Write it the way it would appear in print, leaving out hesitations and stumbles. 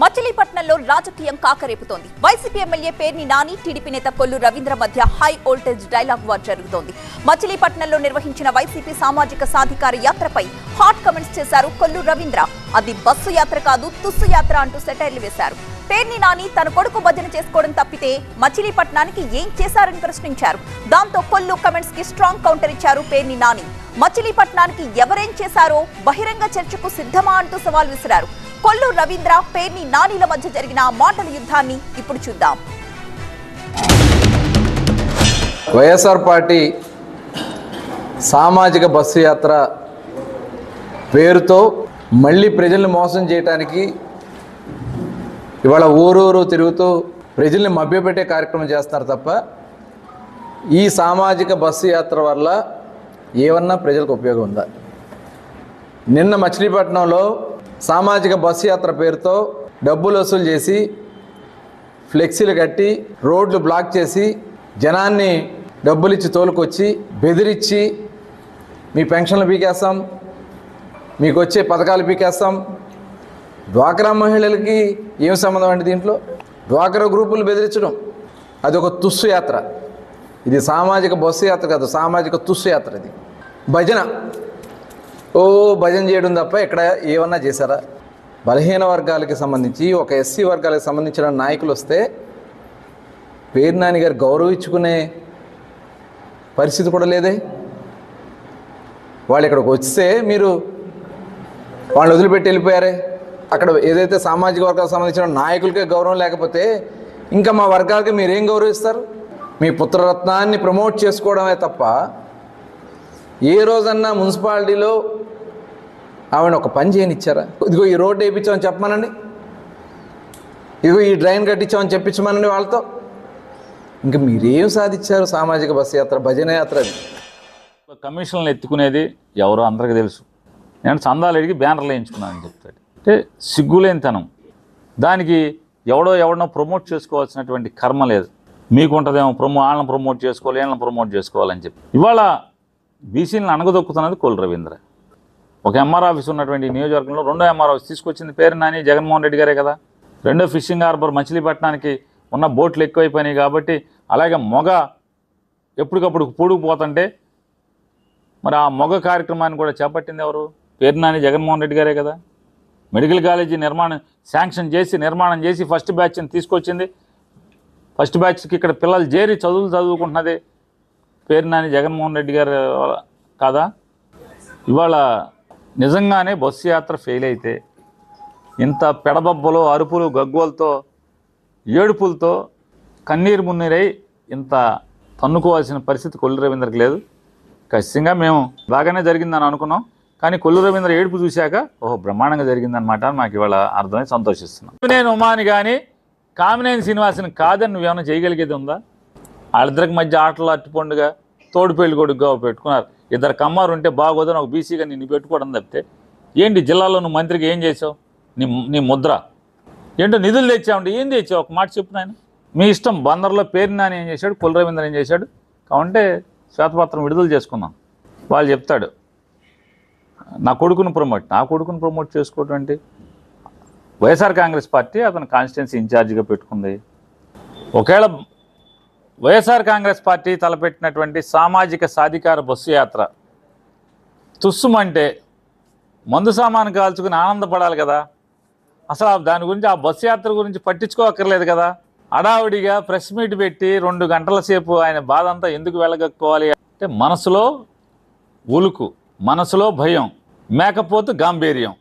మచిలీపట్నంలో రాజకీయం కాకరేపుతోంది. YCP MLA Perni Nani, TDP నేత కొల్లు రవీంద్ర మధ్య హై వోల్టేజ్ డైలాగ్ వార్ జరుగుతోంది. మచిలీపట్నంలో నిర్వహించిన వైసీపీ సామాజిక సాధికార యాత్రపై హాట్ కామెంట్స్ చేశారు కొల్లు రవీంద్ర. అది బస్సు యాత్ర కాదు, తుస్సు యాత్ర అంటూ సెటైర్లు వేశారు. పేర్ని నాని తన కొడుకు భజన చేసుకోవడం తప్పితే మచిలీపట్నానికి ఏం చేశారని ప్రశ్నించారు. దాంతో కొల్లు కామెంట్స్ కి స్ట్రాంగ్ కౌంటర్ ఇచ్చారు పేర్ని నాని. మచిలీపట్నానికి ఎవరేం చేశారో బహిరంగ చర్చకు సిద్ధమా అంటూ సవాల్ విసిరారు. కొల్లు రవీంద్ర, పేర్ని నానిల మధ్య జరిగిన మాటల యుద్ధాన్ని ఇప్పుడు చూద్దాం. వైఎస్ఆర్ పార్టీ సామాజిక బస్సు యాత్ర పేరుతో మళ్ళీ ప్రజల్ని మోసం చేయడానికి ఇవాళ ఊరూరు తిరుగుతూ ప్రజల్ని మభ్యపెట్టే కార్యక్రమం చేస్తున్నారు తప్ప ఈ సామాజిక బస్సు యాత్ర వల్ల ఏమన్నా ప్రజలకు ఉపయోగం ఉందా? నిన్న మచిలీపట్నంలో సామాజిక బస్సు యాత్ర పేరుతో డబ్బులు వసూలు చేసి, ఫ్లెక్సీలు కట్టి, రోడ్లు బ్లాక్ చేసి, జనాన్ని డబ్బులు ఇచ్చి తోలుకొచ్చి బెదిరించి, మీ పెన్షన్లు పీకేస్తాం, మీకు వచ్చే పథకాలు పీకేస్తాం. డ్వాక్రా మహిళలకి ఏం సంబంధం అండి దీంట్లో? డ్వాక్రా గ్రూపులు బెదిరించడం అది ఒక తుస్సు యాత్ర. ఇది సామాజిక బస్సు యాత్ర కాదు, సామాజిక తుస్సు యాత్ర. ఇది భజన, భజన చేయడం తప్ప ఇక్కడ ఏమన్నా చేశారా? బలహీన వర్గాలకి సంబంధించి, ఒక ఎస్సీ వర్గాలకు సంబంధించిన నాయకులు వస్తే పేర్ని నాని గారు గౌరవించుకునే పరిస్థితి కూడా లేదే. వాళ్ళు ఇక్కడికి వస్తే మీరు వాళ్ళు వదిలిపెట్టి వెళ్ళిపోయారే. అక్కడ ఏదైతే సామాజిక వర్గాలకు సంబంధించిన నాయకులకే గౌరవం లేకపోతే ఇంకా మా వర్గాలకి మీరేం గౌరవిస్తారు? మీ పుత్రరత్నాన్ని ప్రమోట్ చేసుకోవడమే తప్ప ఏ రోజన్నా మున్సిపాలిటీలో ఆవిడ ఒక పని చేయనిచ్చారా? ఇదిగో ఈ రోడ్డు వేయించామని చెప్పమనండి, ఇదిగో ఈ డ్రైన్ కట్టించామని చెప్పించమనండి వాళ్ళతో. ఇంకా మీరేం సాధించారు? సామాజిక బస్సు యాత్ర, భజన యాత్ర. అది కమిషన్లు ఎత్తుకునేది ఎవరో అందరికీ తెలుసు. నేను చందాలు అడిగి బ్యానర్లు వేయించుకున్నానని చెప్తాడు. అంటే సిగ్గులేనితనం. దానికి ఎవడో ప్రమోట్ చేసుకోవాల్సినటువంటి కర్మ లేదు. మీకు ఉంటుందేమో వాళ్ళని ప్రమోట్ చేసుకోవాలి, వీళ్ళని ప్రమోట్ చేసుకోవాలని చెప్పి ఇవాళ బీసీలను అణగదొక్కుతున్నది కొల్లు రవీంద్ర. ఒక ఎంఆర్ ఆఫీస్ ఉన్నటువంటి నియోజకవర్గంలో రెండో ఎంఆర్ ఆఫీస్ తీసుకొచ్చింది పేరు నాని, జగన్మోహన్ రెడ్డి గారే కదా. రెండో ఫిషింగ్ హార్బర్ మచిలీపట్నానికి ఉన్న బోట్లు ఎక్కువైపోయినాయి కాబట్టి, అలాగే మొగ ఎప్పటికప్పుడు పూడుకుపోతుంటే మరి ఆ మొగ కార్యక్రమాన్ని కూడా చేపట్టింది ఎవరు? పేరు నాని, జగన్మోహన్ రెడ్డి గారే కదా. మెడికల్ కాలేజీ నిర్మాణం శాంక్షన్ చేసి నిర్మాణం చేసి ఫస్ట్ బ్యాచ్ని తీసుకొచ్చింది. ఫస్ట్ బ్యాచ్కి ఇక్కడ పిల్లలు చేరి చదువుకుంటున్నది పేరు నాని, జగన్మోహన్ రెడ్డి గారు కాదా. ఇవాళ నిజంగానే బస్సు యాత్ర ఫెయిల్ అయితే ఇంత పెడబబ్బలు, అరుపులు, గగ్గోలతో, ఏడుపులతో, కన్నీరు మున్నీరై ఇంత తన్నుకోవాల్సిన పరిస్థితి కొల్లు రవీంద్రకి లేదు. ఖచ్చితంగా మేము బాగానే జరిగిందని అనుకున్నాం, కానీ కొల్లు రవీంద్ర ఏడుపు చూశాక ఓహో బ్రహ్మాండంగా జరిగిందనమాట మాకు ఇవాళ అర్థమై సంతోషిస్తున్నాం. నేను ఉమాని కానీ కామినేని శ్రీనివాసన్ కాదని నువ్వేమైనా చేయగలిగేది ఉందా? వాళ్ళిద్దరికి మధ్య ఆటలు అట్టి పండుగ, తోడు పెళ్లి కొడుకుగా పెట్టుకున్నారు. ఇద్దరు కమ్మారు ఉంటే బాగోదని ఒక బీసీగా నిన్ను పెట్టుకోవడం తప్పితే ఏంటి? జిల్లాలో నువ్వు మంత్రికి ఏం చేసావు? నీ ముద్ర ఏంటో నిధులు తెచ్చావంటే ఏం తెచ్చావు? ఒక మాట చెప్పు నాయన. మీ ఇష్టం. బందర్లో పేరు నాని ఏం చేశాడు, కొల్లు రవీంద్ర ఏం చేశాడు కావంటే శ్వేతపత్రం విడుదల చేసుకుందాం. వాళ్ళు చెప్తాడు నా కొడుకును ప్రమోట్ చేసుకోవటం అంటే. వైఎస్ఆర్ కాంగ్రెస్ పార్టీ అతను కాన్స్టిట్యున్సీ ఇన్ఛార్జిగా పెట్టుకుంది. ఒకవేళ వైఎస్ఆర్ కాంగ్రెస్ పార్టీ తలపెట్టినటువంటి సామాజిక సాధికార బస్సు యాత్ర తుస్సుమంటే మందు సామాను కాల్చుకుని ఆనందపడాలి కదా. అసలు దాని గురించి, ఆ బస్సు యాత్ర గురించి పట్టించుకోకర్లేదు కదా. హడావుడిగా ప్రెస్ మీట్ పెట్టి 2 గంటల సేపు ఆయన బాధ అంతా ఎందుకు వెళ్ళగక్కోవాలి అంటే మనసులో ఉలుకు, మనసులో భయం, మేకపోతు గాంభీర్యం.